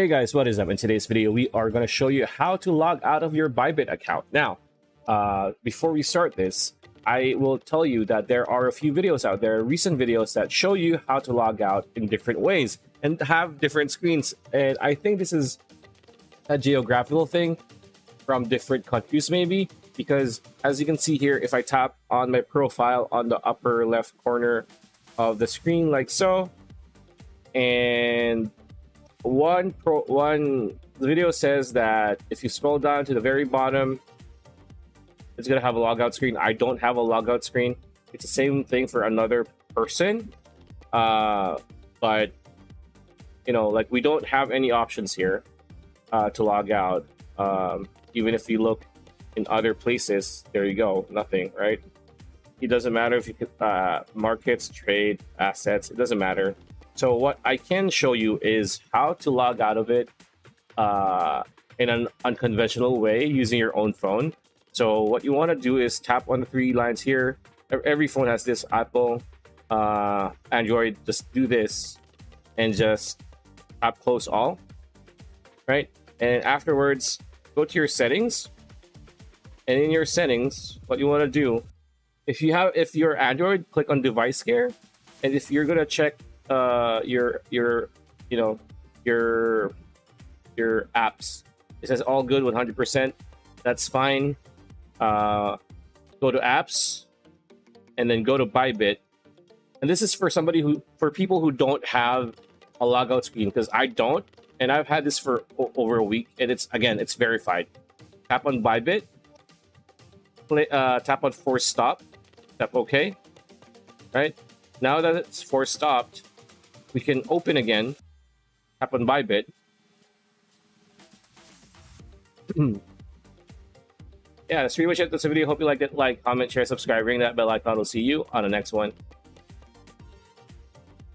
Hey guys, what is up? In today's video, we are going to show you how to log out of your Bybit account. Now, before we start this, I will tell you that there are a few videos out there, recent videos that show you how to log out in different ways and have different screens. And I think this is a geographical thing from different countries maybe, because as you can see here, if I tap on my profile on the upper left corner of the screen like so, and the video says that if you scroll down to the very bottom, it's gonna have a logout screen. I don't have a logout screen. It's the same thing for another person, but you know, like, we don't have any options here to log out. Even if you look in other places, there you go, nothing, right? It doesn't matter if you could, markets, trade, assets, it doesn't matter. So what I can show you is how to log out of it in an unconventional way using your own phone. So what you want to do is tap on the three lines here. Every phone has this. Apple, Android, just do this and just tap close all, right? And afterwards, go to your settings. And in your settings, what you want to do, if you're Android, click on device care. And if you're going to check your apps, it says all good, 100%, that's fine. Go to apps and then go to Bybit, and this is for people who don't have a logout screen, because I don't, and I've had this for over a week, and it's verified. Tap on Bybit, tap on force stop, tap OK. Right now that it's force stopped, we can open again, tap on Bybit. Yeah, that's pretty much it. That's the video. Hope you liked it. Like, comment, share, subscribe, ring that bell icon. We'll see you on the next one.